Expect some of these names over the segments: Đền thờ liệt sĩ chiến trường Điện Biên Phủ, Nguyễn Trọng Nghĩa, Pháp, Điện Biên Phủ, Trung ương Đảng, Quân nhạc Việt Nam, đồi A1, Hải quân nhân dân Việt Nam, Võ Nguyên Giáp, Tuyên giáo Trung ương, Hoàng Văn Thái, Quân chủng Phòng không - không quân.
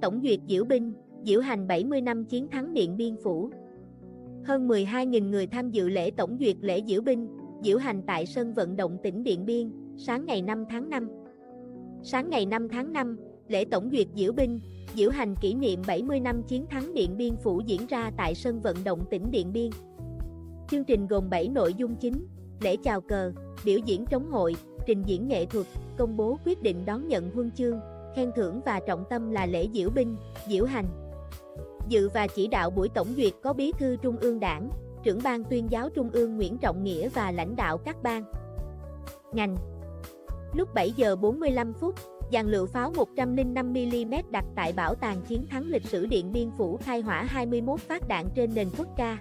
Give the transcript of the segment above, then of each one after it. tổng duyệt diễu binh, diễu hành 70 năm chiến thắng Điện Biên Phủ. Hơn 12.000 người tham dự lễ tổng duyệt lễ diễu binh, diễu hành tại sân vận động tỉnh Điện Biên, sáng ngày 5 tháng 5. Sáng ngày 5 tháng 5, lễ tổng duyệt diễu binh, diễu hành kỷ niệm 70 năm chiến thắng Điện Biên Phủ diễn ra tại sân vận động tỉnh Điện Biên. Chương trình gồm 7 nội dung chính: lễ chào cờ, biểu diễn trống hội, trình diễn nghệ thuật, công bố quyết định đón nhận huân chương, khen thưởng và trọng tâm là lễ diễu binh, diễu hành. Dự và chỉ đạo buổi tổng duyệt có Bí thư Trung ương Đảng, Trưởng ban Tuyên giáo Trung ương Nguyễn Trọng Nghĩa và lãnh đạo các ban, ngành. Lúc 7 giờ 45 phút, dàn lựu pháo 105mm đặt tại Bảo tàng Chiến thắng lịch sử Điện Biên Phủ khai hỏa 21 phát đạn trên nền quốc ca.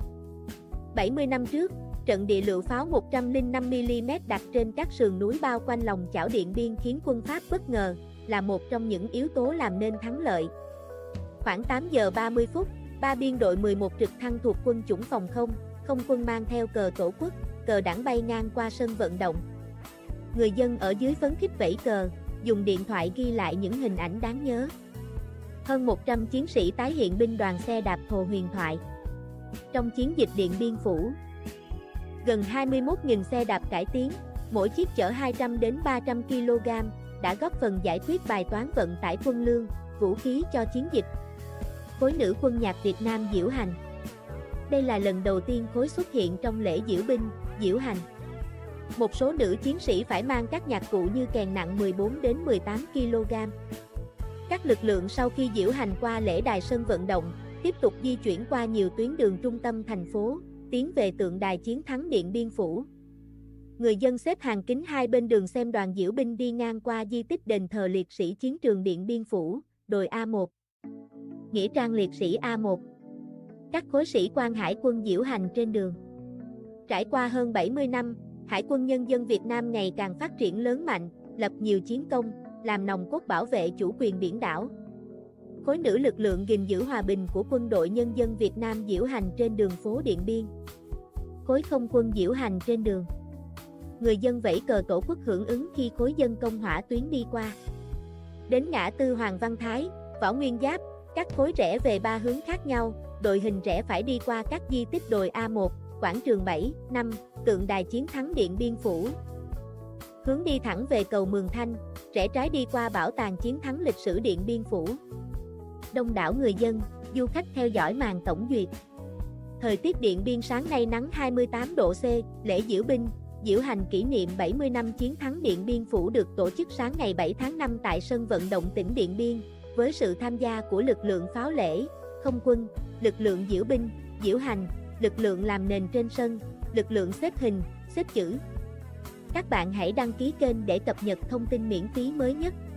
70 năm trước, trận địa lựu pháo 105mm đặt trên các sườn núi bao quanh lòng chảo Điện Biên khiến quân Pháp bất ngờ, là một trong những yếu tố làm nên thắng lợi. Khoảng 8 giờ 30 phút, 3 biên đội 11 trực thăng thuộc Quân chủng Phòng không, không quân mang theo cờ Tổ quốc, cờ Đảng bay ngang qua sân vận động. Người dân ở dưới phấn khích vẫy cờ, dùng điện thoại ghi lại những hình ảnh đáng nhớ. Hơn 100 chiến sĩ tái hiện binh đoàn xe đạp Hồ huyền thoại trong chiến dịch Điện Biên Phủ. Gần 21.000 xe đạp cải tiến, mỗi chiếc chở 200 đến 300 kg, đã góp phần giải quyết bài toán vận tải quân lương, vũ khí cho chiến dịch. Khối nữ Quân nhạc Việt Nam diễu hành. Đây là lần đầu tiên khối xuất hiện trong lễ diễu binh, diễu hành. Một số nữ chiến sĩ phải mang các nhạc cụ như kèn nặng 14 đến 18 kg. Các lực lượng sau khi diễu hành qua lễ đài sân vận động, tiếp tục di chuyển qua nhiều tuyến đường trung tâm thành phố, tiến về tượng đài chiến thắng Điện Biên Phủ. Người dân xếp hàng kín hai bên đường xem đoàn diễu binh đi ngang qua di tích đền thờ liệt sĩ chiến trường Điện Biên Phủ, đồi A1, nghĩa trang liệt sĩ A1. Các khối sĩ quan hải quân diễu hành trên đường. Trải qua hơn 70 năm, Hải quân nhân dân Việt Nam ngày càng phát triển lớn mạnh, lập nhiều chiến công, làm nòng cốt bảo vệ chủ quyền biển đảo. Khối nữ lực lượng gìn giữ hòa bình của Quân đội Nhân dân Việt Nam diễu hành trên đường phố Điện Biên. Khối không quân diễu hành trên đường. Người dân vẫy cờ Tổ quốc hưởng ứng khi khối dân công hỏa tuyến đi qua. Đến ngã tư Hoàng Văn Thái, Võ Nguyên Giáp, các khối rẽ về ba hướng khác nhau, đội hình rẽ phải đi qua các di tích đồi A1, quảng trường 7, 5, tượng đài chiến thắng Điện Biên Phủ. Hướng đi thẳng về cầu Mường Thanh, rẽ trái đi qua Bảo tàng Chiến thắng lịch sử Điện Biên Phủ. Đông đảo người dân, du khách theo dõi màn tổng duyệt. Thời tiết Điện Biên sáng nay nắng 28 độ C, lễ diễu binh, diễu hành kỷ niệm 70 năm chiến thắng Điện Biên Phủ được tổ chức sáng ngày 7 tháng 5 tại sân vận động tỉnh Điện Biên, với sự tham gia của lực lượng pháo lễ, không quân, lực lượng diễu binh, diễu hành, lực lượng làm nền trên sân, lực lượng xếp hình, xếp chữ. Các bạn hãy đăng ký kênh để cập nhật thông tin miễn phí mới nhất.